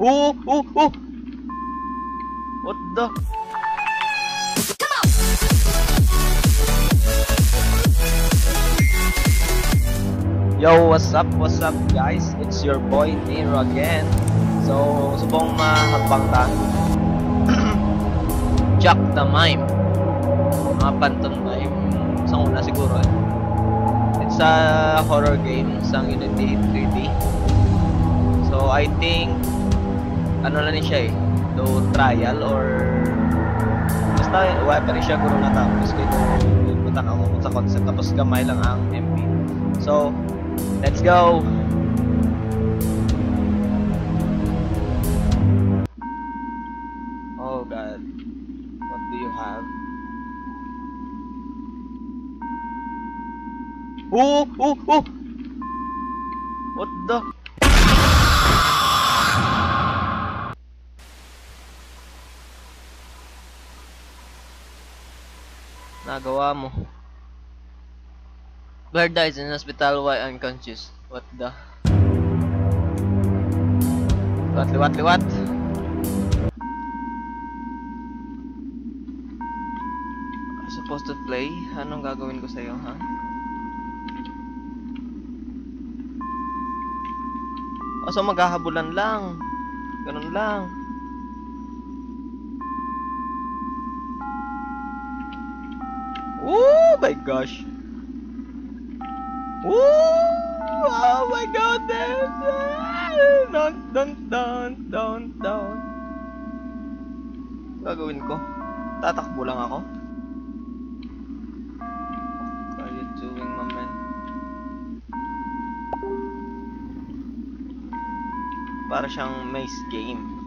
Oh! What the? Come on. Yo, what's up guys? It's your boy NERO again. So, subong mahabang tayo. Jack the Mime. Mga pantomime. Isang una siguro eh. It's a horror game sa Unity 3D. So, I think ano lang siya eh, do trial or basta wala pa rin siya guro natapos kaya pumunta ako sa concept tapos gamay lang ang MP. So, let's go! Oh god, what do you have? Oh! What the? Nagawa mo. Bird dies in hospital while unconscious. What the? Liwat. I'm supposed to play? Anong gagawin ko sa'yo, ha? O, so maghahabulan lang. Ganun lang. Oh my gosh! Oh my god! Don't. Gagawin ko? Tatakbo lang ako? What are you doing, my man? Para siyang maze game.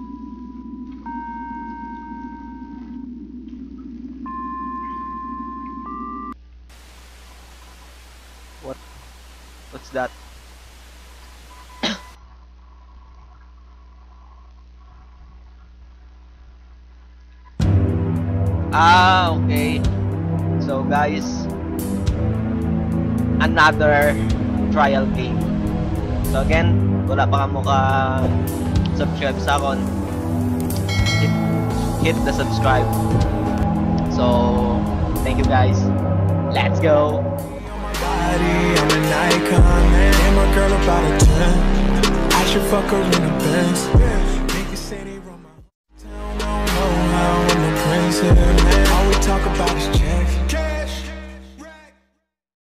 What's that? Okay. So guys, another trial game. So again, wala pa kamo ka subscribe sa akon. Hit the subscribe. So thank you guys. Let's go. I'm an icon, man. And my girl about a 10. I should fuck her in the Benz.